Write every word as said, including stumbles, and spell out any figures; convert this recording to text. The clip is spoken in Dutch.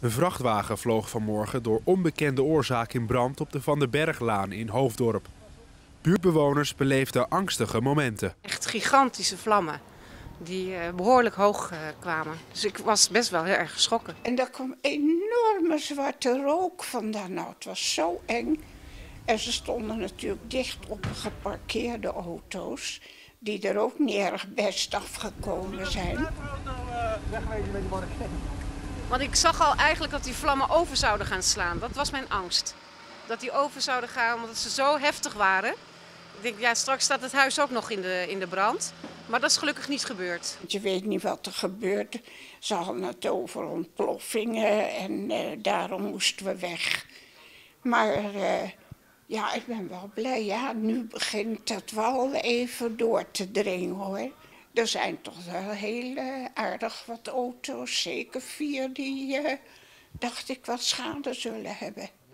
Een vrachtwagen vloog vanmorgen door onbekende oorzaak in brand op de Van der Berglaan in Hoofddorp. Buurtbewoners beleefden angstige momenten. Echt gigantische vlammen die behoorlijk hoog kwamen. Dus ik was best wel heel erg geschrokken. En daar kwam enorme zwarte rook vandaan. Nou, het was zo eng. En ze stonden natuurlijk dicht op geparkeerde auto's, die er ook niet erg best afgekomen zijn. Want ik zag al eigenlijk dat die vlammen over zouden gaan slaan. Dat was mijn angst. Dat die over zouden gaan, omdat ze zo heftig waren. Ik denk, ja, straks staat het huis ook nog in de, in de brand. Maar dat is gelukkig niet gebeurd. Je weet niet wat er gebeurt. Ze hadden het over ontploffingen en uh, daarom moesten we weg. Maar uh, ja, ik ben wel blij. Ja, nu begint het wel even door te dringen, hoor. Er zijn toch wel heel uh, aardig wat auto's, zeker vier, die, uh, dacht ik, wat schade zullen hebben.